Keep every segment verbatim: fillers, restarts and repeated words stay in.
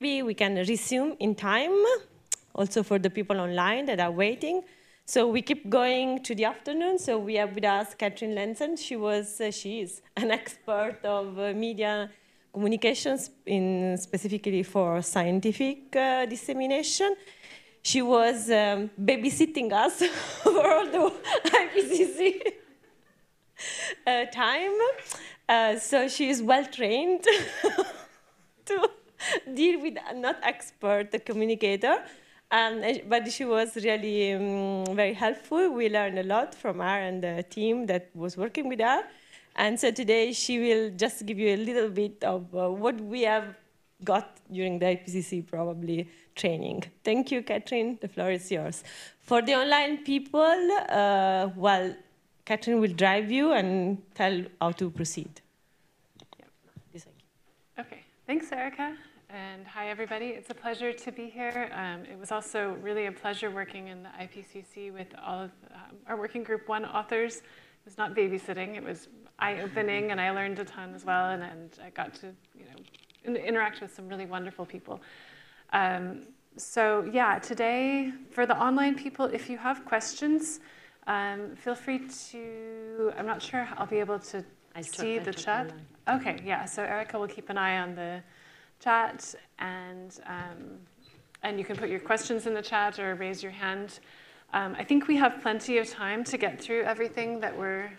Maybe we can resume in time, also for the people online that are waiting. So we keep going to the afternoon. So we have with us Catherine Leitzell. She was, uh, she is an expert of uh, media communications, in specifically for scientific uh, dissemination. She was um, babysitting us for all the I P C C uh, time. Uh, so she is well trained to deal with a not expert communicator. Um, but she was really um, very helpful. We learned a lot from her and the team that was working with her. And so today she will just give you a little bit of uh, what we have got during the I P C C probably training. Thank you, Catherine. The floor is yours. For the online people, uh, well, Catherine will drive you and tell how to proceed. Yeah. Okay. Thanks, Erica. And hi, everybody. It's a pleasure to be here. Um, it was also really a pleasure working in the I P C C with all of um, our working group one authors. It was not babysitting. It was eye-opening, and I learned a ton as well. And, and I got to, you know, in, interact with some really wonderful people. Um, so yeah, today, for the online people, if you have questions, um, feel free to, I'm not sure I'll be able to I see took, the chat. Online. Okay, yeah, so Erica will keep an eye on the chat, and um, and you can put your questions in the chat or raise your hand. Um, I think we have plenty of time to get through everything that we're.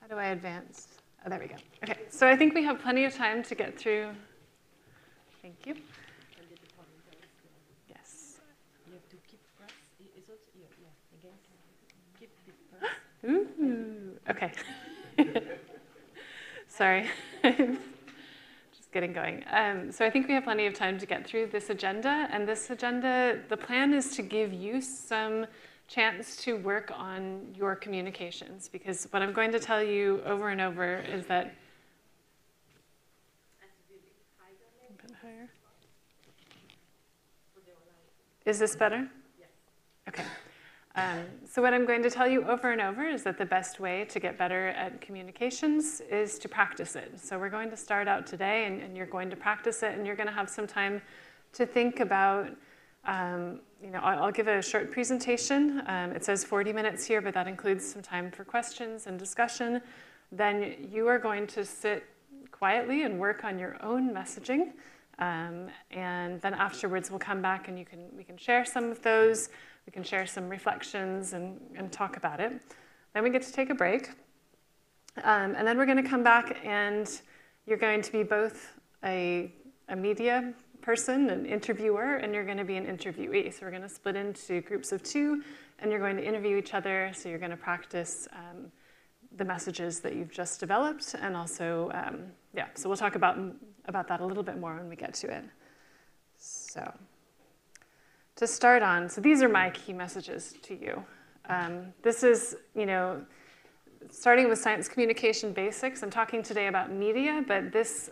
How do I advance? Oh, there we go. Okay, so I think we have plenty of time to get through. Thank you. Yes. You have to keep press. It's also yeah, yeah. Again, keep press. Ooh. Okay. Sorry. Just getting going. Um, so I think we have plenty of time to get through this agenda. And this agenda, the plan is to give you some chance to work on your communications. Because what I'm going to tell you over and over is that... A bit higher. Is this better? Yes. Okay. Um, so what I'm going to tell you over and over is that the best way to get better at communications is to practice it. So we're going to start out today, and, and you're going to practice it, and you're going to have some time to think about, um, you know, I'll, I'll give a short presentation. Um, it says forty minutes here, but that includes some time for questions and discussion. Then you are going to sit quietly and work on your own messaging. Um, and then afterwards, we'll come back, and you can, we can share some of those. We can share some reflections and, and talk about it. Then we get to take a break. Um, and then we're going to come back, and you're going to be both a, a media person, an interviewer, and you're going to be an interviewee. So we're going to split into groups of two, and you're going to interview each other. So you're going to practice um, the messages that you've just developed. And also, um, yeah, so we'll talk about, about that a little bit more when we get to it. So. To start on, so these are my key messages to you. Um, this is, you know, starting with science communication basics. I'm talking today about media, but this,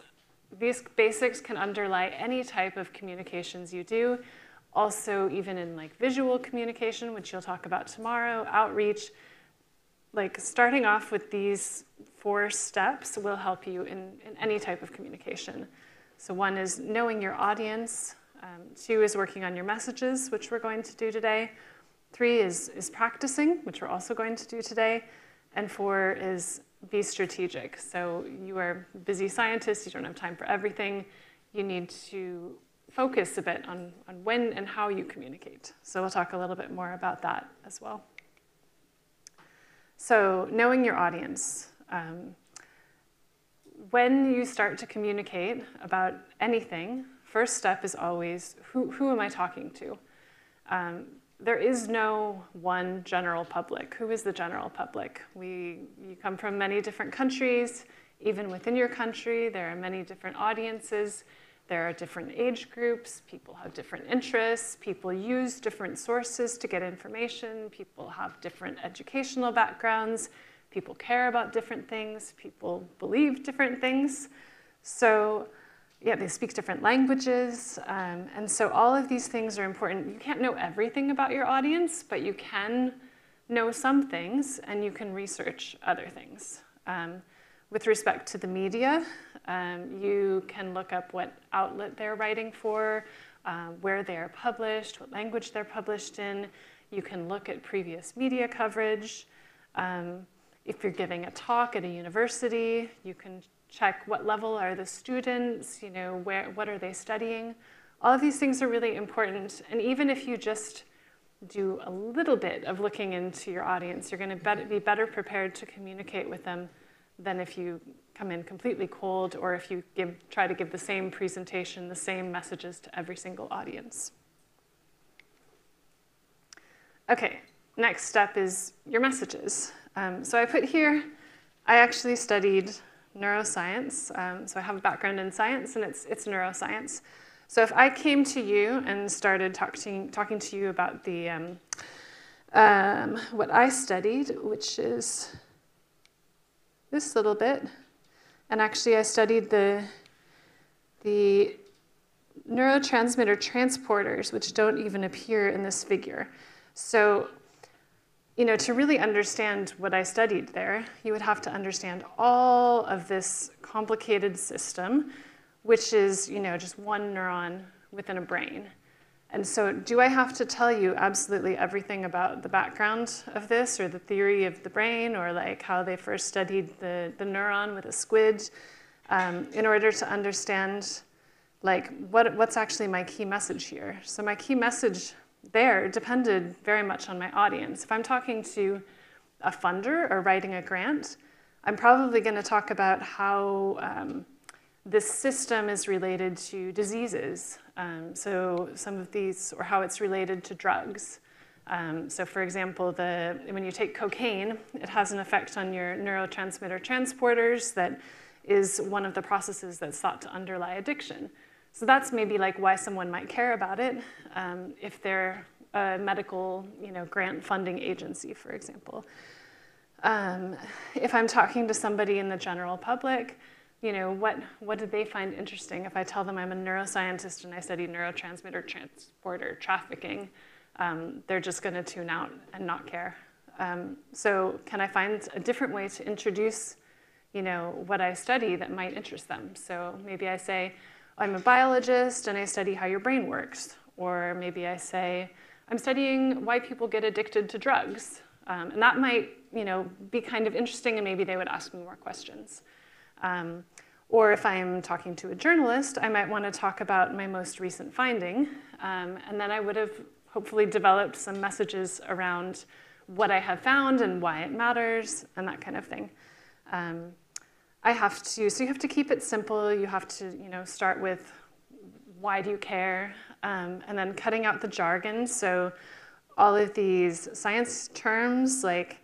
these basics can underlie any type of communications you do. Also, even in like visual communication, which you'll talk about tomorrow, outreach, like starting off with these four steps will help you in, in any type of communication. So one is knowing your audience. Um, two is working on your messages, which we're going to do today. Three is, is practicing, which we're also going to do today. And four is be strategic. So you are busy scientists. You don't have time for everything. You need to focus a bit on, on when and how you communicate. So we'll talk a little bit more about that as well. So knowing your audience. Um, when you start to communicate about anything, first step is always, who, who am I talking to? Um, there is no one general public. Who is the general public? We, you come from many different countries. Even within your country, there are many different audiences. There are different age groups. People have different interests. People use different sources to get information. People have different educational backgrounds. People care about different things. People believe different things. So. Yeah, they speak different languages, um, and so all of these things are important. You can't know everything about your audience, but you can know some things, and you can research other things. Um, With respect to the media, um, you can look up what outlet they're writing for, uh, where they are published, what language they're published in. You can look at previous media coverage. Um, if you're giving a talk at a university, you can check what level are the students, you know, where, what are they studying. All of these things are really important. And even if you just do a little bit of looking into your audience, you're going to be better prepared to communicate with them than if you come in completely cold, or if you give, try to give the same presentation, the same messages to every single audience. Okay, next step is your messages. Um, so I put here, I actually studied neuroscience, um, so I have a background in science, and it's, it's neuroscience. So if I came to you and started talking, talking to you about the, um, um, what I studied, which is this little bit, and actually I studied the, the neurotransmitter transporters, which don't even appear in this figure. So, you know, to really understand what I studied there, you would have to understand all of this complicated system, which is, you know, just one neuron within a brain. And so do I have to tell you absolutely everything about the background of this, or the theory of the brain, or like how they first studied the, the neuron with a squid, um, in order to understand like what, what's actually my key message here? So my key message there depended very much on my audience. If I'm talking to a funder or writing a grant, I'm probably going to talk about how um, this system is related to diseases, um, so some of these, or how it's related to drugs. Um, so for example, the, when you take cocaine, it has an effect on your neurotransmitter transporters that is one of the processes that's thought to underlie addiction. So that's maybe like why someone might care about it um, if they're a medical, you know, grant funding agency, for example. Um, if I'm talking to somebody in the general public, you know, what, what did they find interesting? If I tell them I'm a neuroscientist and I study neurotransmitter transporter trafficking, um, they're just going to tune out and not care. Um, so can I find a different way to introduce, you know, what I study that might interest them? So maybe I say, I'm a biologist and I study how your brain works. Or maybe I say, I'm studying why people get addicted to drugs. Um, and that might, you know, be kind of interesting, and maybe they would ask me more questions. Um, or if I'm talking to a journalist, I might want to talk about my most recent finding, um, and then I would have hopefully developed some messages around what I have found and why it matters and that kind of thing. Um, I have to, so you have to keep it simple. You have to, you know, start with why do you care, um, and then cutting out the jargon. So all of these science terms, like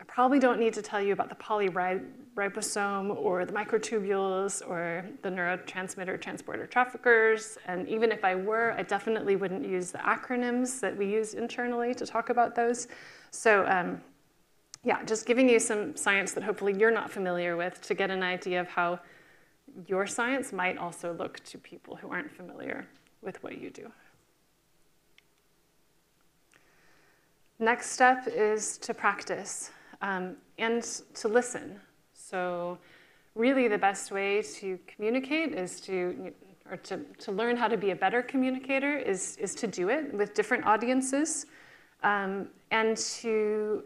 I probably don't need to tell you about the polyribosome ribosome or the microtubules or the neurotransmitter transporter traffickers. And even if I were, I definitely wouldn't use the acronyms that we use internally to talk about those. So um, yeah, just giving you some science that hopefully you're not familiar with to get an idea of how your science might also look to people who aren't familiar with what you do. Next step is to practice um, and to listen. So really the best way to communicate is to, or to, to learn how to be a better communicator is, is to do it with different audiences, um, and to,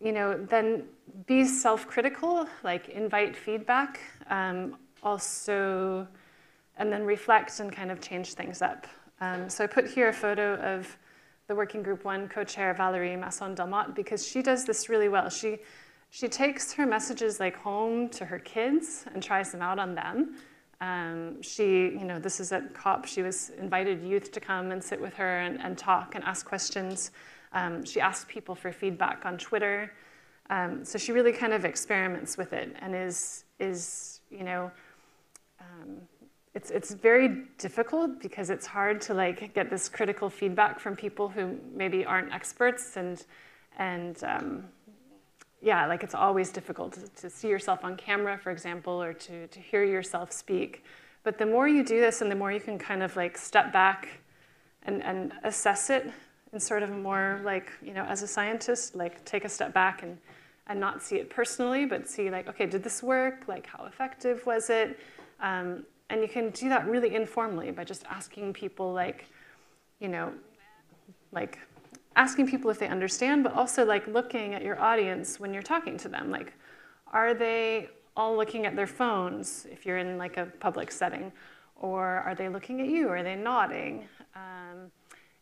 you know, then be self-critical, like invite feedback, um, also, and then reflect and kind of change things up. Um, so I put here a photo of the Working Group One co-chair, Valerie Masson-Delmotte, because she does this really well. She She takes her messages like home to her kids and tries them out on them. Um, she, you know, this is at COP. She was invited youth to come and sit with her and, and talk and ask questions. Um, she asked people for feedback on Twitter. Um, so she really kind of experiments with it and is, is you know, um, it's, it's very difficult because it's hard to like get this critical feedback from people who maybe aren't experts, and, and um, yeah, like it's always difficult to, to see yourself on camera, for example, or to, to hear yourself speak. But the more you do this and the more you can kind of like step back and, and assess it in sort of more like, you know, as a scientist, like take a step back and, and not see it personally, but see like, okay, did this work? Like, how effective was it? Um, and you can do that really informally by just asking people like, you know, like asking people if they understand, but also like looking at your audience when you're talking to them. Like, are they all looking at their phones if you're in like a public setting? Or are they looking at you? Are they nodding? Um,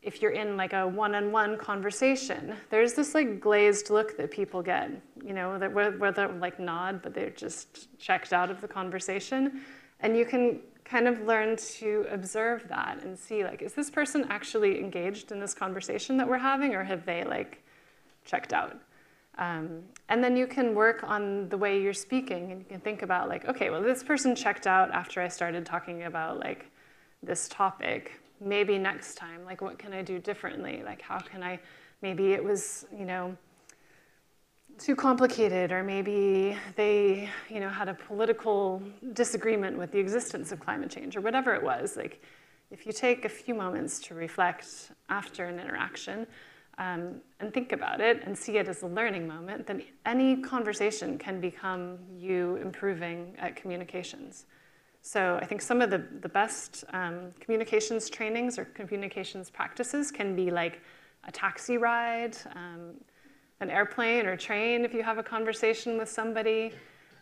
if you're in like a one-on-one conversation, there's this like glazed look that people get, you know, that where, where they like nod, but they're just checked out of the conversation. And you can kind of learn to observe that and see like, is this person actually engaged in this conversation that we're having, or have they like checked out? Um, and then you can work on the way you're speaking, and you can think about like, okay, well, this person checked out after I started talking about like this topic. Maybe next time, like, what can I do differently? Like, how can I, maybe it was, you know, too complicated, or maybe they, you know, had a political disagreement with the existence of climate change, or whatever it was. Like, if you take a few moments to reflect after an interaction um, and think about it and see it as a learning moment, then any conversation can become you improving at communications. So I think some of the, the best um, communications trainings or communications practices can be like a taxi ride, um, an airplane or train if you have a conversation with somebody,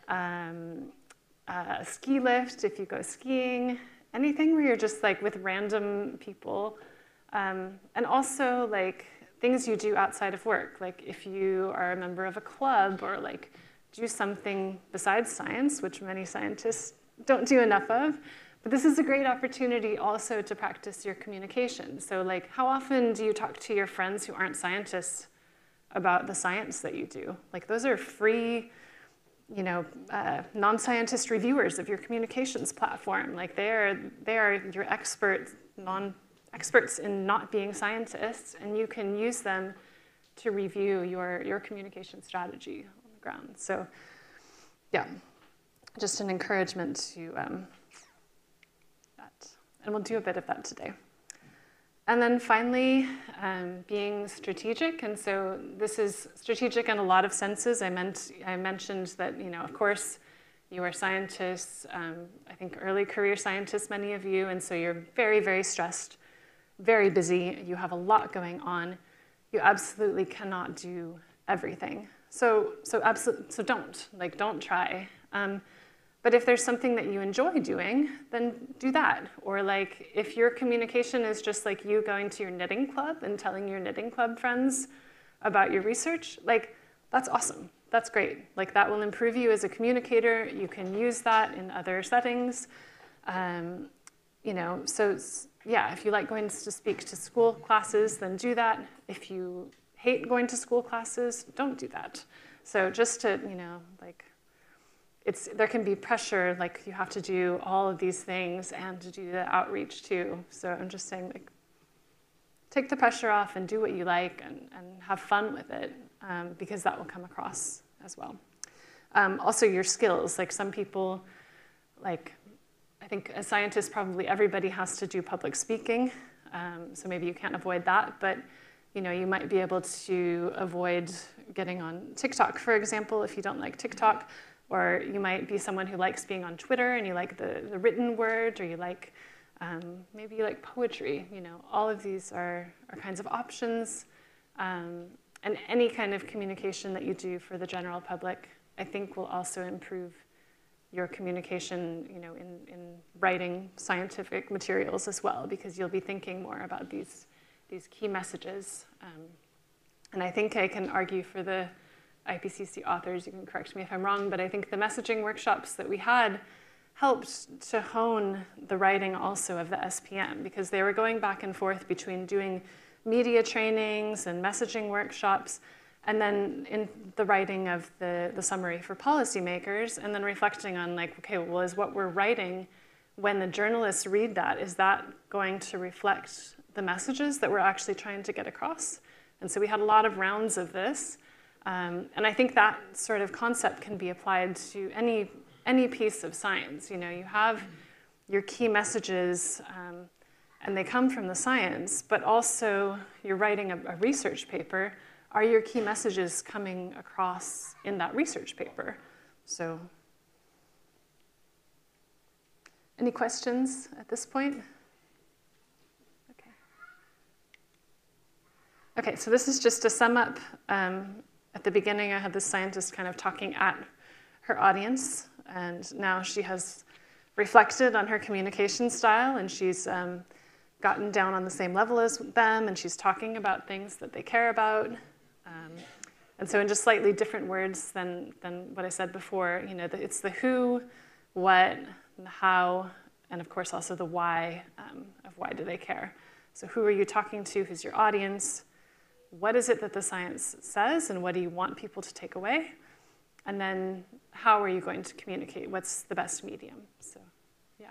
um, a ski lift if you go skiing, anything where you're just like with random people. Um, and also like things you do outside of work, like if you are a member of a club or like do something besides science, which many scientists don't do enough of, but this is a great opportunity also to practice your communication. So like, how often do you talk to your friends who aren't scientists about the science that you do? Like, those are free, you know, uh, non-scientist reviewers of your communications platform. Like, they are, they are your experts, non-experts in not being scientists, and you can use them to review your, your communication strategy on the ground. So, yeah. Just an encouragement to um, that. And we'll do a bit of that today. And then finally, um, being strategic. And so this is strategic in a lot of senses. I, meant, I mentioned that, you know, of course, you are scientists. Um, I think early career scientists, many of you. And so you're very, very stressed, very busy. You have a lot going on. You absolutely cannot do everything. So, so, absolutely, so don't, like, don't try. Um, But if there's something that you enjoy doing, then do that. Or like, if your communication is just like you going to your knitting club and telling your knitting club friends about your research, like, that's awesome. That's great. Like, that will improve you as a communicator. You can use that in other settings. Um, you know, so yeah, if you like going to speak to school classes, then do that. If you hate going to school classes, don't do that. So just to, you know, like, It's, there can be pressure, like you have to do all of these things and to do the outreach too. So I'm just saying, like, take the pressure off and do what you like and, and have fun with it, um, because that will come across as well. Um, also your skills, like some people, like I think as scientists probably everybody has to do public speaking, um, so maybe you can't avoid that, but you know, you might be able to avoid getting on TikTok, for example, if you don't like TikTok. Or you might be someone who likes being on Twitter and you like the, the written word, or you like, um, maybe you like poetry, you know. All of these are, are kinds of options. Um, and any kind of communication that you do for the general public, I think, will also improve your communication, you know, in, in writing scientific materials as well, because you'll be thinking more about these, these key messages. Um, and I think I can argue for the I P C C authors, you can correct me if I'm wrong, but I think the messaging workshops that we had helped to hone the writing also of the S P M, because they were going back and forth between doing media trainings and messaging workshops, and then in the writing of the, the summary for policymakers, and then reflecting on like, okay, well, is what we're writing when the journalists read that, is that going to reflect the messages that we're actually trying to get across? And so we had a lot of rounds of this. Um, and I think that sort of concept can be applied to any, any piece of science. You know, you have your key messages, um, and they come from the science, but also you're writing a, a research paper are your key messages coming across in that research paper? So, any questions at this point? Okay. Okay, so this is just a sum up. Um, at the beginning, I had this scientist kind of talking at her audience, and now she has reflected on her communication style, and she's um, gotten down on the same level as them, and she's talking about things that they care about. Um, and so in just slightly different words than, than what I said before, you know, it's the who, what, and the how, and of course also the why, um, of why do they care. So who are you talking to? Who's your audience? What is it that the science says, and what do you want people to take away? And then how are you going to communicate? What's the best medium? So, yeah.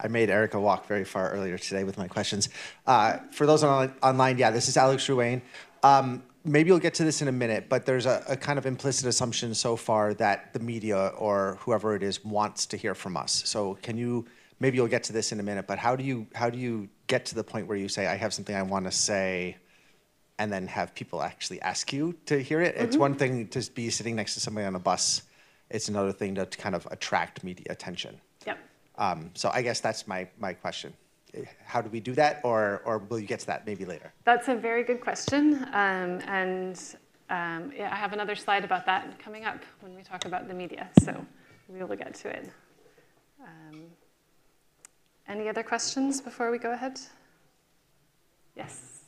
I made Erica walk very far earlier today with my questions. Uh, for those on, online, yeah, this is Alex Ruane. Um, maybe you'll get to this in a minute, but there's a, a kind of implicit assumption so far that the media or whoever it is wants to hear from us. So can you, maybe you'll get to this in a minute, but how do you, how do you get to the point where you say, I have something I want to say, and then have people actually ask you to hear it? Mm-hmm. It's one thing to be sitting next to somebody on a bus. It's another thing to kind of attract media attention. Yep. Um, so I guess that's my, my question. How do we do that, or, or will you get to that maybe later? That's a very good question. Um, and um, yeah, I have another slide about that coming up when we talk about the media, so we'll be able to get to it. Um, Any other questions before we go ahead? Yes.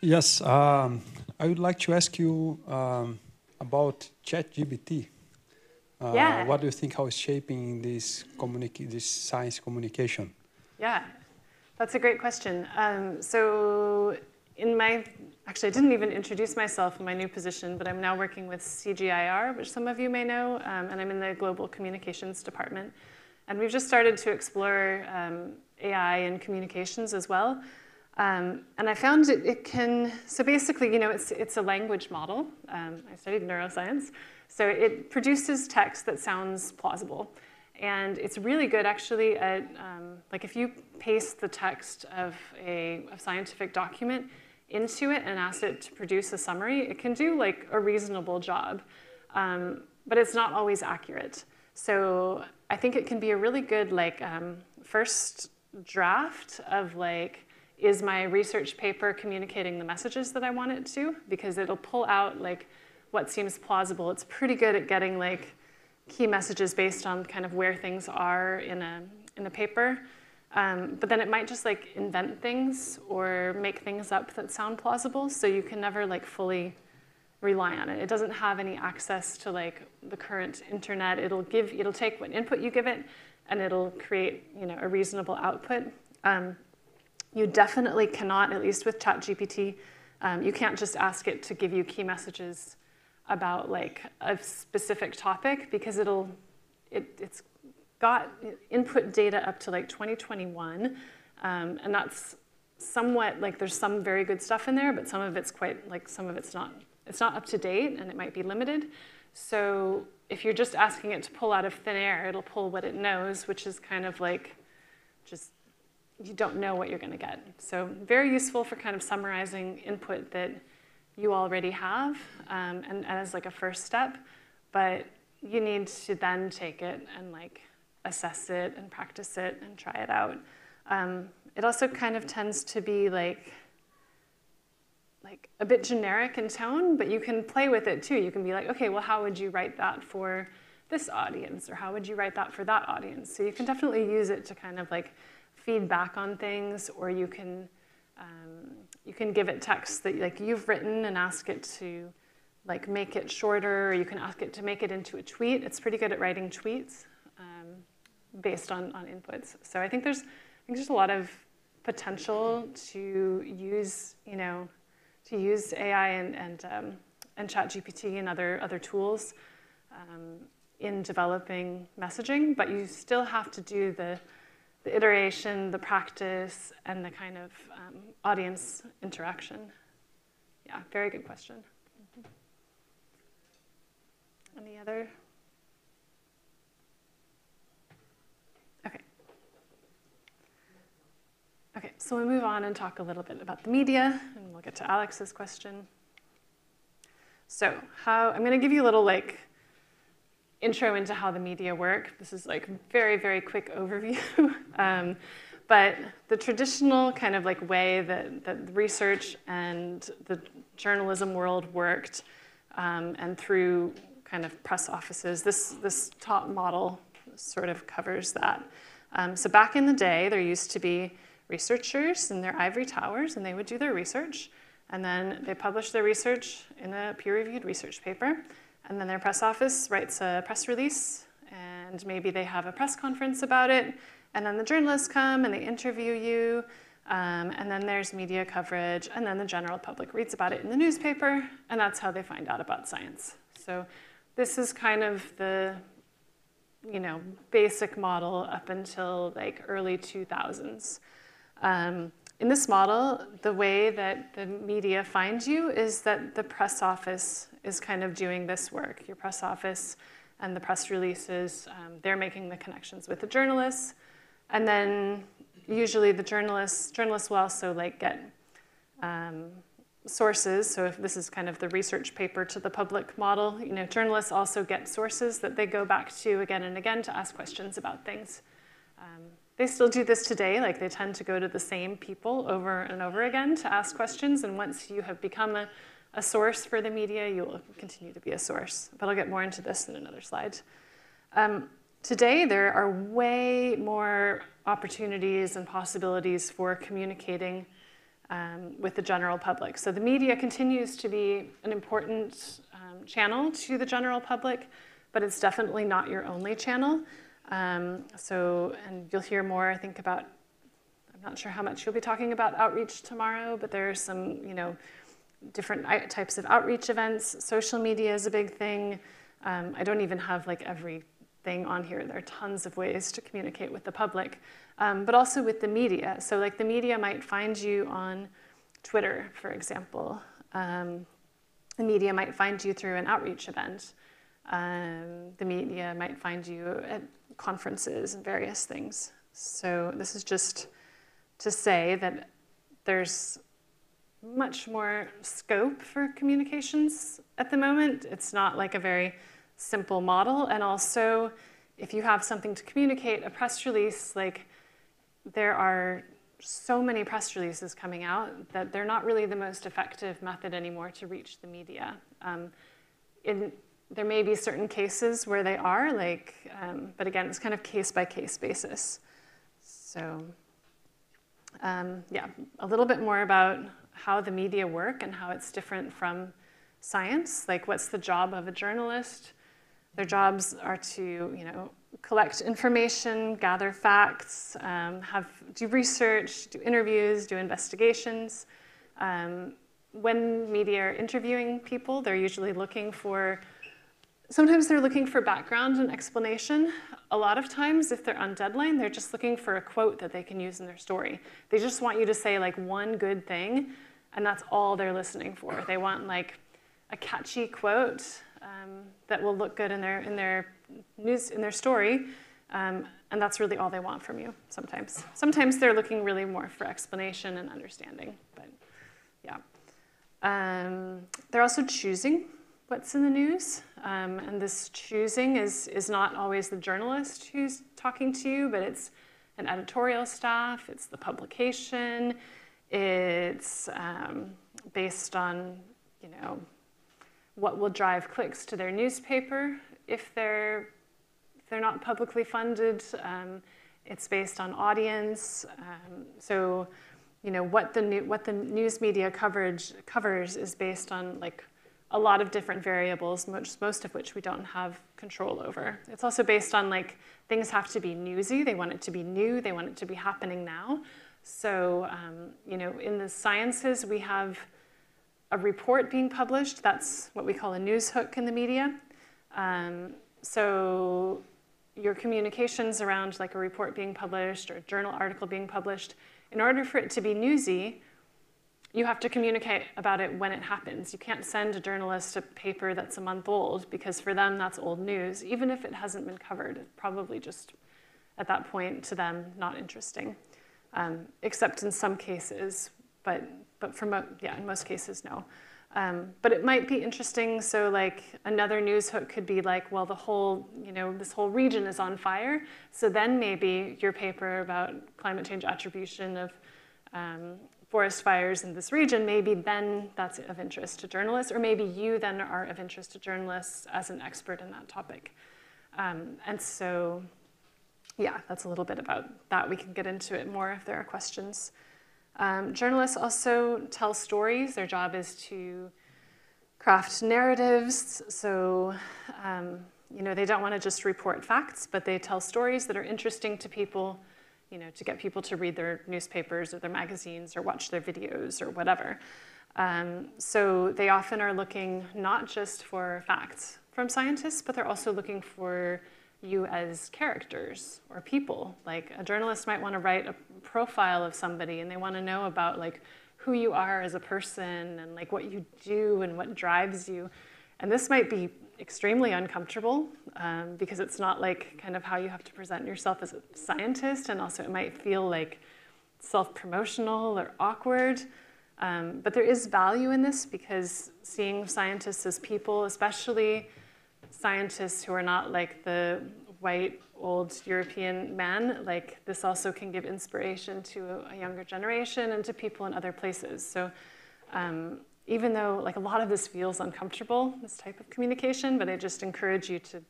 Yes, um, I would like to ask you um, about ChatGPT. Uh, yeah. What do you think how it's shaping this, communic this science communication? Yeah, that's a great question. Um, so in my Actually, I didn't even introduce myself in my new position, but I'm now working with C G I A R, which some of you may know, um, and I'm in the Global Communications Department. And we've just started to explore um, A I and communications as well. Um, and I found it, it can, so basically, you know, it's, it's a language model. Um, I studied neuroscience. So it produces text that sounds plausible. And it's really good, actually, at, um, like if you paste the text of a, a scientific document into it and ask it to produce a summary, it can do like a reasonable job, um, but it's not always accurate. So I think it can be a really good like um, first draft of like, is my research paper communicating the messages that I want it to? Because it'll pull out like what seems plausible. It's pretty good at getting like key messages based on kind of where things are in a, in a paper. Um, but then it might just like invent things or make things up that sound plausible, so you can never like fully rely on it. It doesn't have any access to like the current internet. It'll give, it'll take what input you give it, and it'll create, you know, a reasonable output. Um, you definitely cannot, at least with ChatGPT, um, you can't just ask it to give you key messages about like a specific topic, because it'll, it, it's. got input data up to like twenty twenty-one, um, and that's somewhat like there's some very good stuff in there, but some of it's quite like some of it's not it's not up to date, and it might be limited. So if you're just asking it to pull out of thin air, it'll pull what it knows, which is kind of like just you don't know what you're going to get. So very useful for kind of summarizing input that you already have, um, and as like a first step, but you need to then take it and like assess it and practice it and try it out. Um, it also kind of tends to be like, like a bit generic in tone, but you can play with it too. You can be like, okay, well, how would you write that for this audience? Or how would you write that for that audience? So you can definitely use it to kind of like feed back on things, or you can, um, you can give it text that like you've written and ask it to like make it shorter, or you can ask it to make it into a tweet. It's pretty good at writing tweets. Um, based on, on inputs. So I think there's I think there's a lot of potential to use, you know, to use A I and and, um, and ChatGPT and other other tools um, in developing messaging, but you still have to do the, the iteration, the practice, and the kind of um, audience interaction. Yeah, very good question. together. Okay. Okay, so we move on and talk a little bit about the media, and we'll get to Alex's question. So how, I'm going to give you a little like intro into how the media work. This is like very, very quick overview. um, but the traditional kind of like way that, that the research and the journalism world worked, um, and through kind of press offices, this, this top model sort of covers that. Um, so back in the day, there used to be researchers in their ivory towers, and they would do their research. And then they publish their research in a peer-reviewed research paper. And then their press office writes a press release, and maybe they have a press conference about it. And then the journalists come and they interview you. Um, and then there's media coverage. And then the general public reads about it in the newspaper. And that's how they find out about science. So this is kind of the, you know, basic model up until like early two thousands. Um, In this model, the way that the media finds you is that the press office is kind of doing this work. Your press office and the press releases, um, they're making the connections with the journalists. And then usually the journalists, journalists will also like get um, sources. So if this is kind of the research paper to the public model, you know, journalists also get sources that they go back to again and again to ask questions about things. Um, They still do this today, like they tend to go to the same people over and over again to ask questions, and once you have become a, a source for the media, you will continue to be a source. But I'll get more into this in another slide. Um, today, there are way more opportunities and possibilities for communicating um, with the general public. So the media continues to be an important um, channel to the general public, but it's definitely not your only channel. Um, so, and you'll hear more, I think, about, I'm not sure how much you'll be talking about outreach tomorrow, but there are some, you know, different types of outreach events. Social media is a big thing. Um, I don't even have, like, everything on here. There are tons of ways to communicate with the public, um, but also with the media. So, like, the media might find you on Twitter, for example. Um, the media might find you through an outreach event. Um, the media might find you at conferences and various things. So this is just to say that there's much more scope for communications at the moment. It's not like a very simple model. And also, if you have something to communicate, a press release, like there are so many press releases coming out that they're not really the most effective method anymore to reach the media. Um, in, There may be certain cases where they are, like, um, but again, it's kind of case-by-case basis. So, um, yeah, a little bit more about how the media work and how it's different from science. Like, what's the job of a journalist? Their jobs are to, you know, collect information, gather facts, um, have, do research, do interviews, do investigations. Um, when media are interviewing people, they're usually looking for Sometimes they're looking for background and explanation. A lot of times, if they're on deadline, they're just looking for a quote that they can use in their story. They just want you to say like one good thing, and that's all they're listening for. They want like a catchy quote um, that will look good in their in their news in their story, um, and that's really all they want from you. Sometimes, sometimes they're looking really more for explanation and understanding. But yeah, um, they're also choosing what's in the news. Um, and this choosing is, is not always the journalist who's talking to you, but it's an editorial staff, it's the publication, it's um, based on, you know, what will drive clicks to their newspaper if they're, if they're not publicly funded. Um, it's based on audience. Um, so, you know, what the, new, what the news media coverage covers is based on, like, a lot of different variables, most, most of which we don't have control over. It's also based on, like, things have to be newsy. They want it to be new. They want it to be happening now. So, um, you know, in the sciences, we have a report being published. That's what we call a news hook in the media. Um, so your communications around, like, a report being published or a journal article being published, in order for it to be newsy, you have to communicate about it when it happens. You can't send a journalist a paper that's a month old, because for them, that's old news. Even if it hasn't been covered, it's probably just, at that point, to them, not interesting. Um, except in some cases, but, but for mo yeah, in most cases, no. Um, but it might be interesting, so like another news hook could be like, well, the whole, you know, this whole region is on fire, so then maybe your paper about climate change attribution of um, forest fires in this region, maybe then that's of interest to journalists, or maybe you then are of interest to journalists as an expert in that topic. Um, and so, yeah, that's a little bit about that. We can get into it more if there are questions. Um, journalists also tell stories. Their job is to craft narratives. So, um, you know, they don't want to just report facts, but they tell stories that are interesting to people, you know, to get people to read their newspapers or their magazines or watch their videos or whatever. Um, so they often are looking not just for facts from scientists, but they're also looking for you as characters or people. Like a journalist might want to write a profile of somebody, and they want to know about like who you are as a person and like what you do and what drives you. And this might be extremely uncomfortable um, because it's not like kind of how you have to present yourself as a scientist, and also it might feel like self-promotional or awkward. Um, but there is value in this, because seeing scientists as people, especially scientists who are not like the white, old European man, like this also can give inspiration to a younger generation and to people in other places. So um, even though like a lot of this feels uncomfortable, this type of communication, but I just encourage you to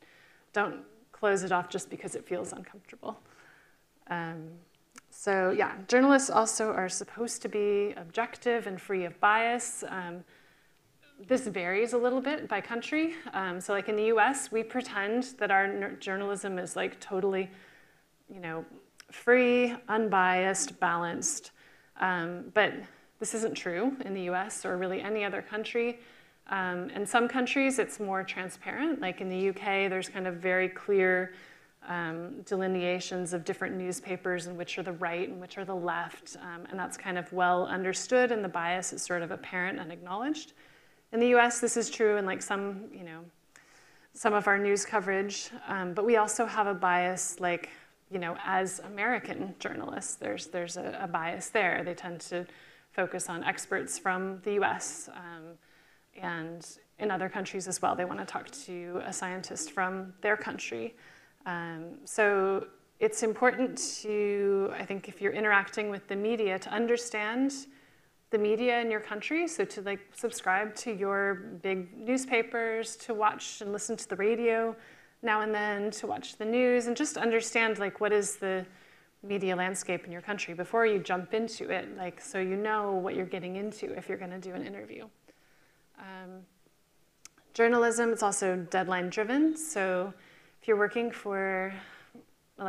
don't close it off just because it feels uncomfortable. Um, so yeah, journalists also are supposed to be objective and free of bias. Um, This varies a little bit by country. Um, so like in the U S, we pretend that our journalism is like totally, you know, free, unbiased, balanced. Um, but this isn't true in the U S or really any other country. Um, in some countries, it's more transparent. Like in the U K, there's kind of very clear um, delineations of different newspapers and which are the right and which are the left. Um, and that's kind of well understood, and the bias is sort of apparent and acknowledged. In the U S, this is true in like some, you know, some of our news coverage, um, but we also have a bias, like, you know, as American journalists, there's there's a, a bias there. They tend to focus on experts from the U S Um, and in other countries as well, they want to talk to a scientist from their country. Um, so it's important to, I think, if you're interacting with the media, to understand the media in your country, so to like subscribe to your big newspapers, to watch and listen to the radio now and then, to watch the news, and just understand like what is the media landscape in your country before you jump into it, like so you know what you're getting into if you're going to do an interview. Um, journalism, it's also deadline driven, so if you're working for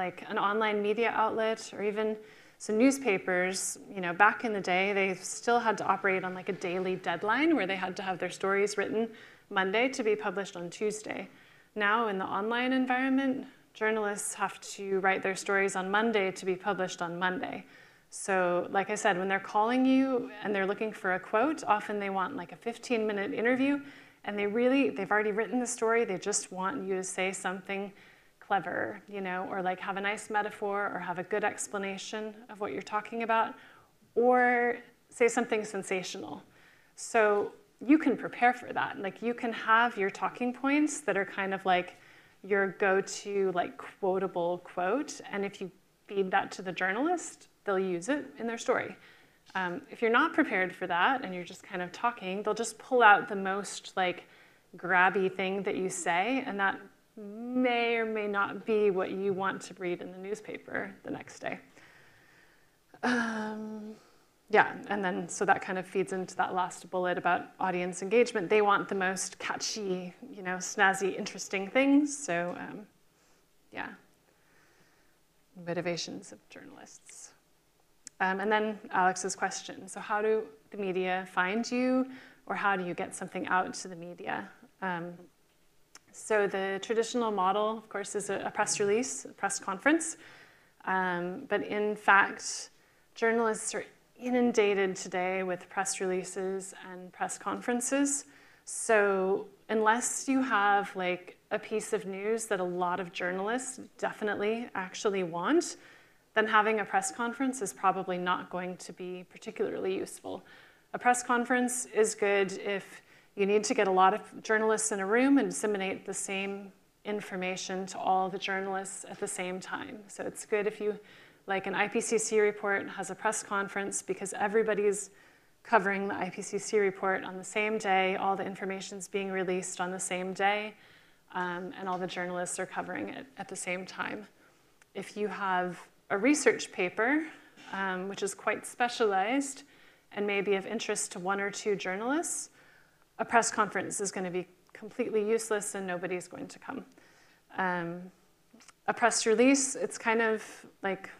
like an online media outlet or even so newspapers, you know, back in the day, they still had to operate on like a daily deadline where they had to have their stories written Monday to be published on Tuesday. Now in the online environment, journalists have to write their stories on Monday to be published on Monday. So like I said, when they're calling you and they're looking for a quote, often they want like a fifteen minute interview, and they really, they've already written the story, they just want you to say something clever, you know, or like have a nice metaphor or have a good explanation of what you're talking about, or say something sensational. So you can prepare for that. Like you can have your talking points that are kind of like your go-to like quotable quote, and if you feed that to the journalist, they'll use it in their story. Um, if you're not prepared for that and you're just kind of talking, they'll just pull out the most like grabby thing that you say, and that may or may not be what you want to read in the newspaper the next day. Um, yeah, and then so that kind of feeds into that last bullet about audience engagement. They want the most catchy, you know, snazzy, interesting things. So um, yeah, motivations of journalists. Um, and then Alex's question. So how do the media find you, or how do you get something out to the media? Um, So the traditional model, of course, is a press release, a press conference. Um, but in fact, journalists are inundated today with press releases and press conferences. So unless you have like a piece of news that a lot of journalists definitely actually want, then having a press conference is probably not going to be particularly useful. A press conference is good if you need to get a lot of journalists in a room and disseminate the same information to all the journalists at the same time. So it's good if you, like an I P C C report has a press conference because everybody's covering the I P C C report on the same day, all the information's being released on the same day, um, and all the journalists are covering it at the same time. If you have a research paper, um, which is quite specialized and maybe of interest to one or two journalists, a press conference is going to be completely useless and nobody's going to come. Um, a press release, it's kind of like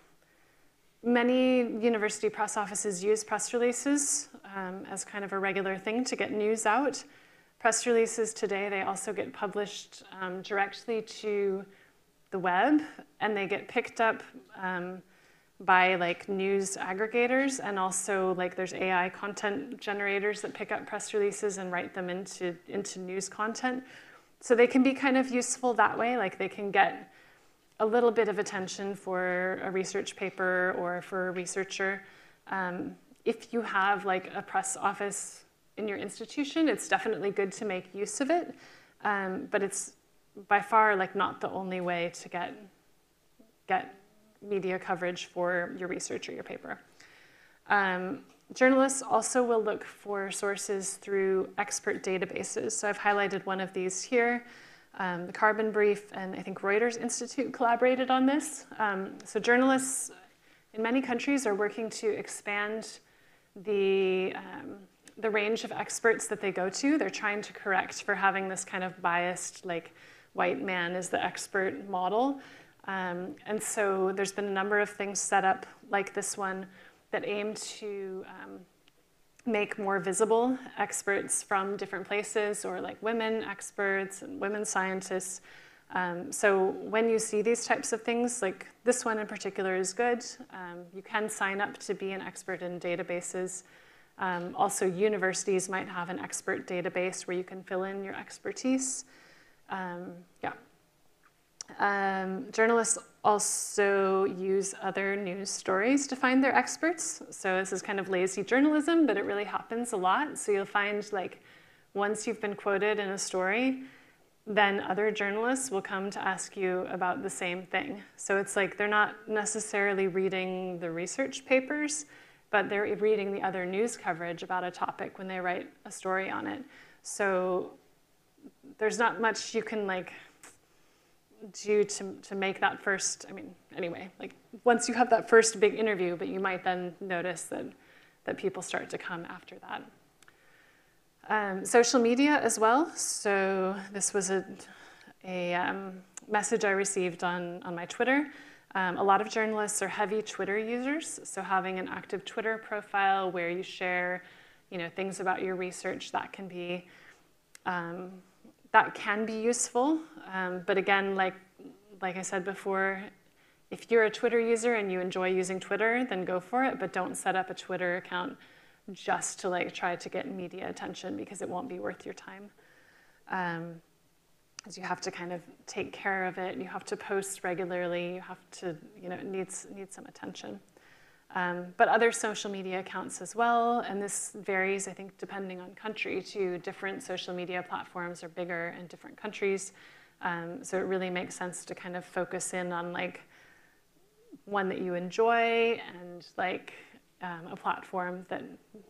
many university press offices use press releases um, as kind of a regular thing to get news out. Press releases today, they also get published um, directly to the web, and they get picked up um, by like news aggregators, and also like there's A I content generators that pick up press releases and write them into, into news content. So they can be kind of useful that way, like they can get a little bit of attention for a research paper or for a researcher. Um, if you have like a press office in your institution, it's definitely good to make use of it, um, but it's by far like not the only way to get, get media coverage for your research or your paper. Um, journalists also will look for sources through expert databases. So I've highlighted one of these here. Um, the Carbon Brief and I think Reuters Institute collaborated on this. Um, so journalists in many countries are working to expand the, um, the range of experts that they go to. They're trying to correct for having this kind of biased, like white man is the expert model. Um, and so there's been a number of things set up like this one that aim to um, make more visible experts from different places, or like women experts and women scientists. Um, so when you see these types of things, like this one in particular is good. Um, you can sign up to be an expert in databases. Um, also, universities might have an expert database where you can fill in your expertise. Um, yeah. Um, journalists also use other news stories to find their experts. So this is kind of lazy journalism, but it really happens a lot. So you'll find like once you've been quoted in a story, then other journalists will come to ask you about the same thing. So it's like they're not necessarily reading the research papers, but they're reading the other news coverage about a topic when they write a story on it. So there's not much you can like do to, to make that first, I mean, anyway, like once you have that first big interview, but you might then notice that, that people start to come after that. Um, social media as well. So this was a, a um, message I received on, on my Twitter. Um, a lot of journalists are heavy Twitter users. So having an active Twitter profile where you share, you know, things about your research, that can be, um, that can be useful, um, but again, like, like I said before, if you're a Twitter user and you enjoy using Twitter, then go for it, but don't set up a Twitter account just to like try to get media attention, because it won't be worth your time. Um, because you have to kind of take care of it, you have to post regularly, you have to, you know, it needs, needs some attention. Um, but other social media accounts as well, and this varies, I think, depending on country too. Different social media platforms are bigger in different countries, um, so it really makes sense to kind of focus in on like one that you enjoy and like um, a platform that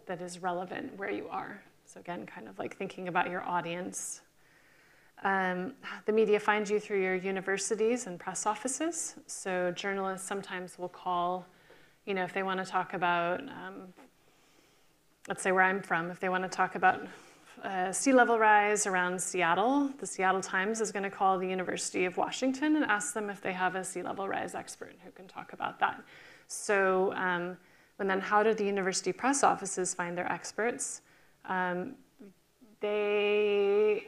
that is relevant where you are. So again, kind of like thinking about your audience. Um, the media finds you through your universities and press offices. So journalists sometimes will call. You know, if they want to talk about, um, let's say where I'm from, if they want to talk about uh, sea level rise around Seattle, the Seattle Times is going to call the University of Washington and ask them if they have a sea level rise expert who can talk about that. So, um, and then how do the university press offices find their experts? Um, they,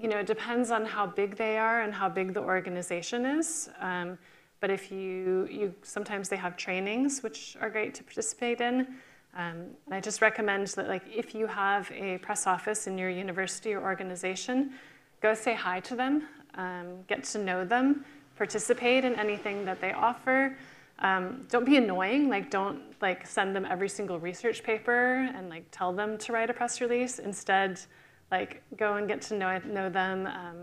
you know, it depends on how big they are and how big the organization is. Um, But if you, you, sometimes they have trainings, which are great to participate in. Um, and I just recommend that, like, if you have a press office in your university or organization, go say hi to them, um, get to know them, participate in anything that they offer. Um, don't be annoying. Like, don't like send them every single research paper and like tell them to write a press release. Instead, like, go and get to know know them. Um,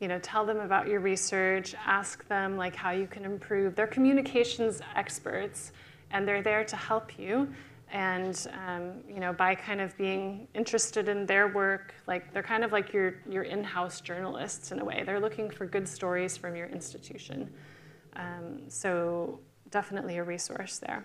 you know, tell them about your research. Ask them like how you can improve. They're communications experts, and they're there to help you. And um, you know, by kind of being interested in their work, like they're kind of like your your in-house journalists in a way. They're looking for good stories from your institution. Um, so definitely a resource there.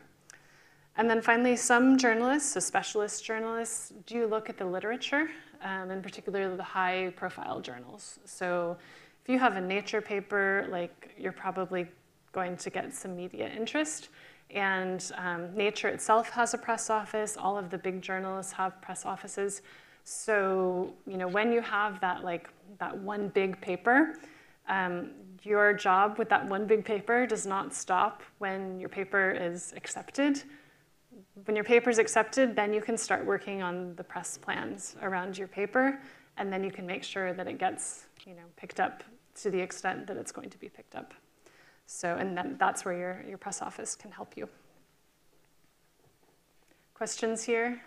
And then finally, some journalists, so specialist journalists, do look at the literature, um, in particular the high-profile journals. So if you have a Nature paper, like you're probably going to get some media interest. And um, Nature itself has a press office. All of the big journals have press offices. So you know, when you have that like that one big paper, um, your job with that one big paper does not stop when your paper is accepted. When your paper is accepted, then you can start working on the press plans around your paper, and then you can make sure that it gets, you know, picked up to the extent that it's going to be picked up. So, and then that's where your, your press office can help you. Questions here?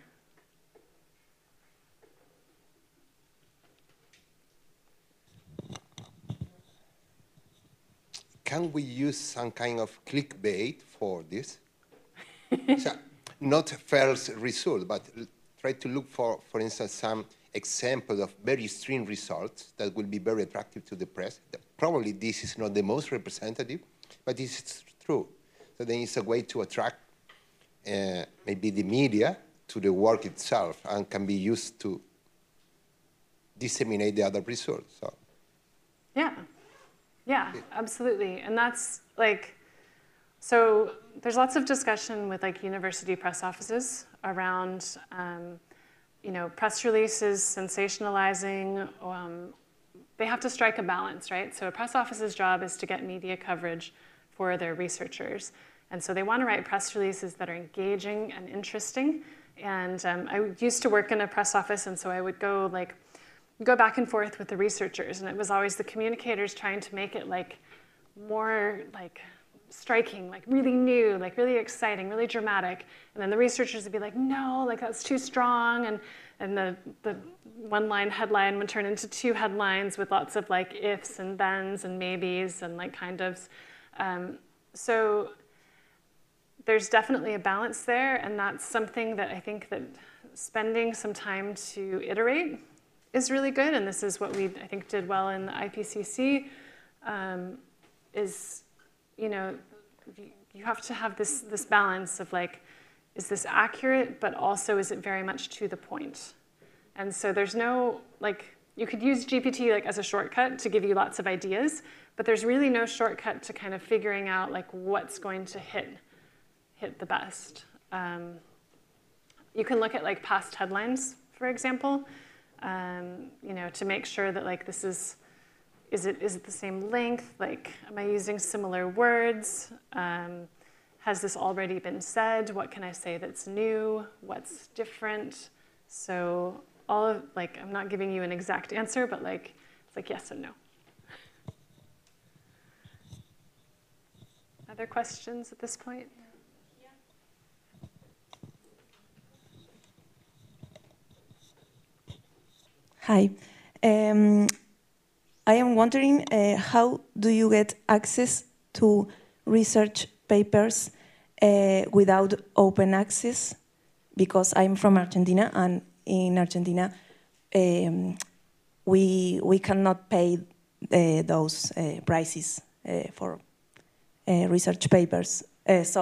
Can we use some kind of clickbait for this? So, not first result, but try to look for, for instance, some example of very extreme results that will be very attractive to the press. Probably this is not the most representative, but it's true. So then it's a way to attract uh, maybe the media to the work itself and can be used to disseminate the other results. So. Yeah. Yeah, absolutely. And that's like, so there's lots of discussion with like university press offices around, um, you know, press releases, sensationalizing. Um, they have to strike a balance, right? So a press office's job is to get media coverage for their researchers. And so they want to write press releases that are engaging and interesting. And um, I used to work in a press office, and so I would go like, go back and forth with the researchers, and it was always the communicators trying to make it like more like striking, like really new, like really exciting, really dramatic. And then the researchers would be like, no, like that's too strong, and and the the one line headline would turn into two headlines with lots of like ifs and thens and maybes and like kind ofs. Um, so there's definitely a balance there, and that's something that I think that spending some time to iterate is really good, and this is what we, I think, did well in the I P C C, um, is, you know, you have to have this, this balance of like, is this accurate, but also is it very much to the point? And so there's no, like, you could use G P T like as a shortcut to give you lots of ideas, but there's really no shortcut to kind of figuring out like what's going to hit, hit the best. Um, you can look at like past headlines, for example, Um, you know, to make sure that like this is, is it is it the same length? Like, am I using similar words? Um, has this already been said? What can I say that's new? What's different? So all of like, I'm not giving you an exact answer, but like, it's like yes and no. Other questions at this point? Hi. Um, I am wondering uh, how do you get access to research papers uh, without open access? Because I'm from Argentina, and in Argentina um, we we cannot pay uh, those uh, prices uh, for uh, research papers. Uh, so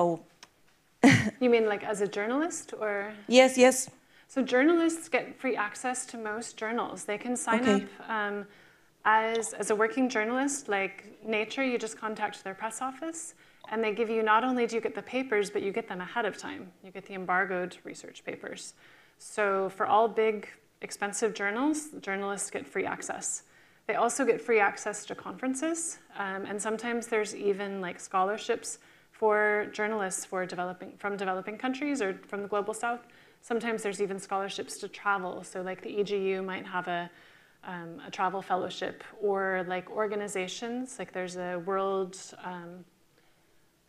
you mean like as a journalist, or? Yes, yes. So journalists get free access to most journals. They can sign okay. up um, as, as a working journalist, like Nature, you just contact their press office, and they give you, not only do you get the papers, but you get them ahead of time. You get the embargoed research papers. So for all big, expensive journals, journalists get free access. They also get free access to conferences, um, and sometimes there's even like scholarships for journalists for developing, from developing countries or from the global south. Sometimes there's even scholarships to travel. So like the E G U might have a, um, a travel fellowship, or like organizations, like there's a World, um,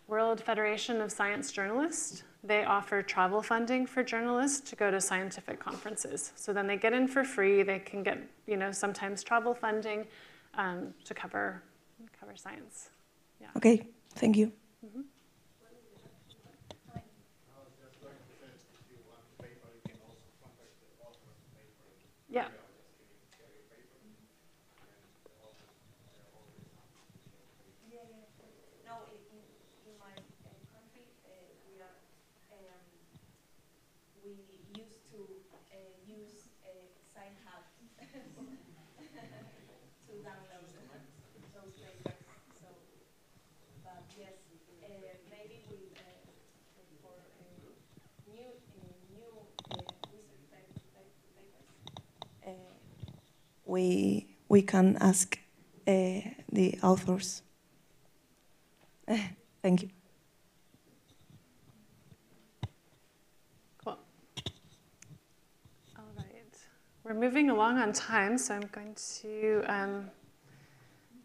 World Federation of Science Journalists. They offer travel funding for journalists to go to scientific conferences. So then they get in for free. They can get, you know, sometimes travel funding um, to cover, cover science. Yeah. Okay, thank you. Mm-hmm. Yeah. We, we can ask uh, the authors. Thank you. Cool. All right. We're moving along on time, so I'm going to um,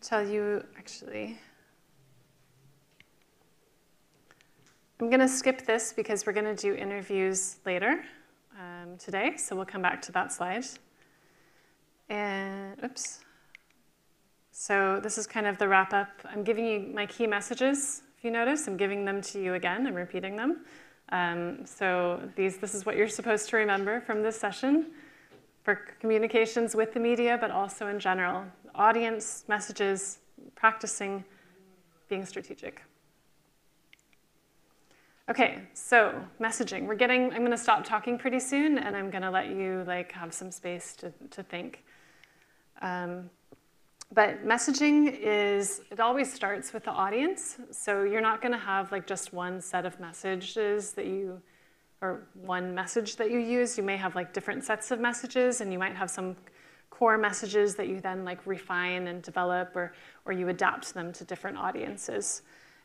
tell you, actually, I'm going to skip this because we're going to do interviews later um, today, so we'll come back to that slide. And, oops, so this is kind of the wrap up. I'm giving you my key messages, if you notice. I'm giving them to you again. I'm repeating them. Um, so these, this is what you're supposed to remember from this session for communications with the media, but also in general. Audience, messages, practicing, being strategic. Okay, so messaging. We're getting, I'm going to stop talking pretty soon, and I'm going to let you like have some space to, to think. Um, but messaging is, it always starts with the audience. So you're not going to have like just one set of messages that you, or one message that you use. You may have like different sets of messages, and you might have some core messages that you then like refine and develop, or, or you adapt them to different audiences.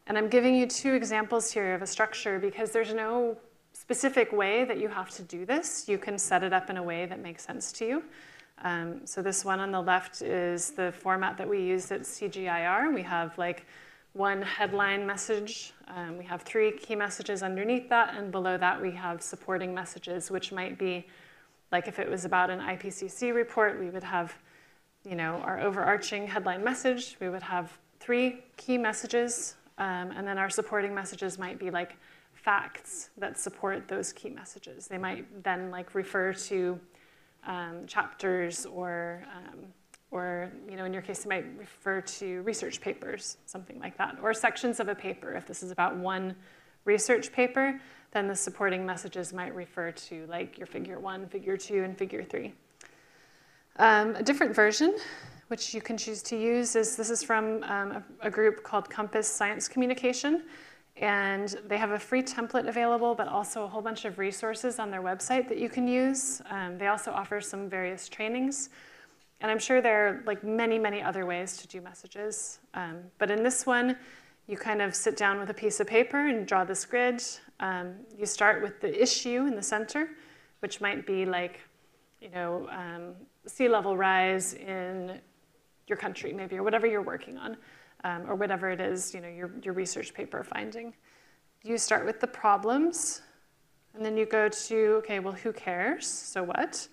And I'm giving you two examples here of a structure because there's no specific way that you have to do this. You can set it up in a way that makes sense to you. Um, so this one on the left is the format that we use at C G I A R. We have like one headline message. Um, we have three key messages underneath that. And below that, we have supporting messages, which might be like if it was about an I P C C report, we would have, you know, our overarching headline message. We would have three key messages. Um, and then our supporting messages might be like facts that support those key messages. They might then like refer to um, chapters or, um, or you know, in your case, it might refer to research papers, something like that, or sections of a paper. If this is about one research paper, then the supporting messages might refer to like your figure one, figure two, and figure three. Um, a different version, which you can choose to use, is this is from um, a, a group called Compass Science Communication. And they have a free template available, but also a whole bunch of resources on their website that you can use. Um, they also offer some various trainings. And I'm sure there are like many, many other ways to do messages. Um, but in this one, you kind of sit down with a piece of paper and draw this grid. Um, you start with the issue in the center, which might be like, you know, um, sea level rise in your country, maybe, or whatever you're working on, um, or whatever it is, you know, your, your research paper finding. You start with the problems, and then you go to, okay, well, who cares? So what?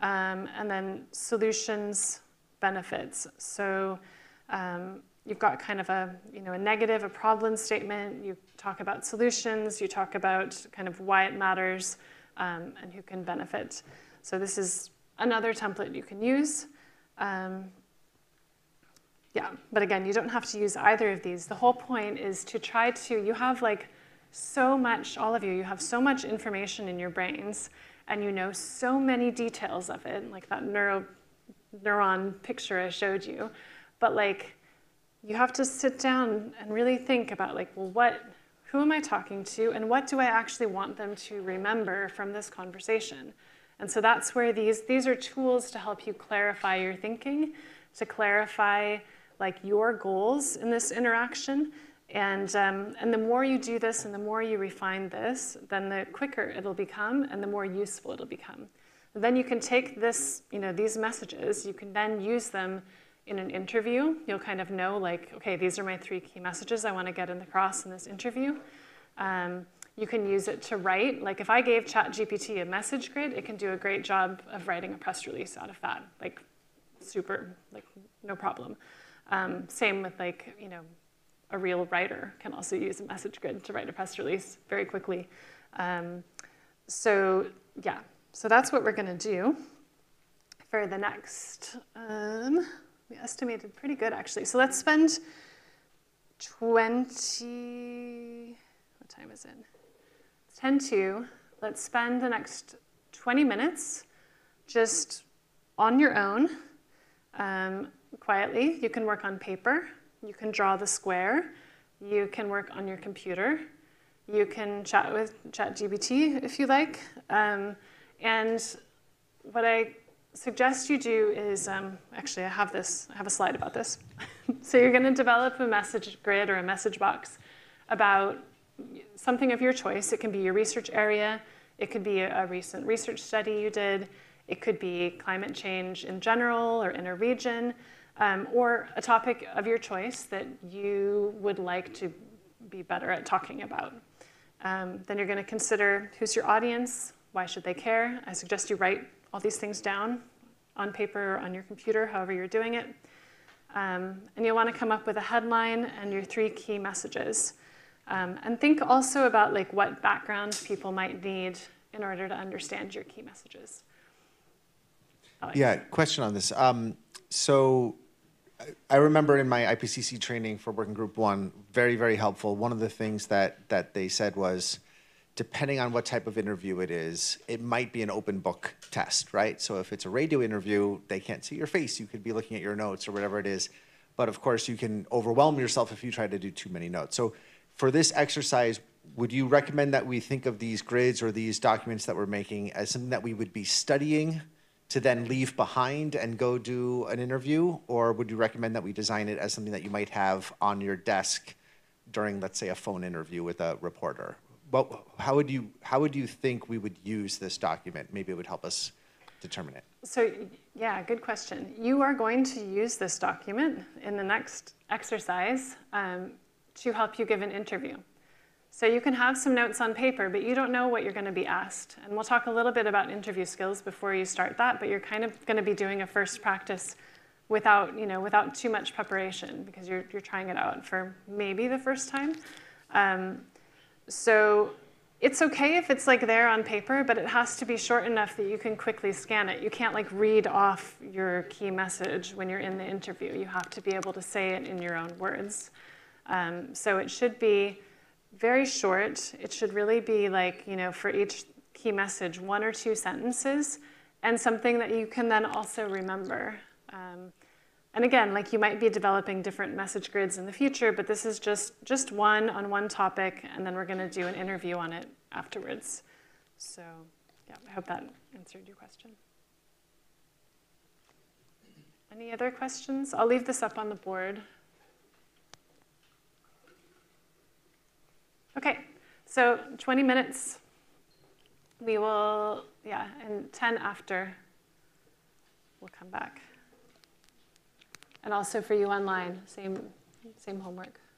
Um, and then solutions, benefits. So um, you've got kind of a, you know, a negative, a problem statement. You talk about solutions. You talk about kind of why it matters um, and who can benefit. So this is another template you can use. Um, Yeah, but again, you don't have to use either of these. The whole point is to try to, you have like so much, all of you, you have so much information in your brains, and you know so many details of it, like that neuro, neuron picture I showed you. But like, you have to sit down and really think about like, well, what, who am I talking to, and what do I actually want them to remember from this conversation? And so that's where these, these are tools to help you clarify your thinking, to clarify like your goals in this interaction, And, um, and the more you do this and the more you refine this, then the quicker it'll become and the more useful it'll become. And then you can take this, you know, these messages, you can then use them in an interview. You'll kind of know, like, okay, these are my three key messages I want to get across in this interview. Um, you can use it to write. Like, if I gave ChatGPT a message grid, it can do a great job of writing a press release out of that. Like, super, like, no problem. Um, same with, like, you know, a real writer can also use a message grid to write a press release very quickly. Um, so, yeah. So that's what we're going to do for the next. Um, we estimated pretty good, actually. So let's spend twenty, what time is it? It's ten to. Let's spend the next twenty minutes just on your own, um, quietly. You can work on paper. You can draw the square. You can work on your computer. You can chat with ChatGPT if you like. Um, And what I suggest you do is, um, actually I have this, I have a slide about this. So you're gonna develop a message grid or a message box about something of your choice. It can be your research area, it could be a recent research study you did, it could be climate change in general or in a region, um, or a topic of your choice that you would like to be better at talking about. Um, then you're gonna consider who's your audience, why should they care? I suggest you write all these things down on paper or on your computer, however you're doing it. Um, and you'll want to come up with a headline and your three key messages. Um, and think also about like what background people might need in order to understand your key messages. Alex. Yeah, question on this. Um, so I remember in my I P C C training for working group one, very, very helpful. One of the things that, that they said was, depending on what type of interview it is, it might be an open book test, right? So if it's a radio interview, they can't see your face. You could be looking at your notes or whatever it is. But of course, you can overwhelm yourself if you try to do too many notes. So for this exercise, would you recommend that we think of these grids or these documents that we're making as something that we would be studying to then leave behind and go do an interview? Or would you recommend that we design it as something that you might have on your desk during, let's say, a phone interview with a reporter? Well, how would you how would you think we would use this document? Maybe it would help us determine it. So, yeah, good question. You are going to use this document in the next exercise um, to help you give an interview. So you can have some notes on paper, but you don't know what you're going to be asked. And we'll talk a little bit about interview skills before you start that, but you're kind of going to be doing a first practice without, you know, without too much preparation because you're, you're trying it out for maybe the first time. Um, So it's okay if it's like there on paper, but it has to be short enough that you can quickly scan it. You can't like read off your key message when you're in the interview. You have to be able to say it in your own words. Um, so it should be very short. It should really be like, you know, for each key message, one or two sentences and something that you can then also remember. Um, And again, like you might be developing different message grids in the future, but this is just, just one on one topic, and then we're going to do an interview on it afterwards. So yeah, I hope that answered your question. Any other questions? I'll leave this up on the board. Okay, so twenty minutes. We will, yeah, and ten after, we'll come back. And also for you online, same, same homework.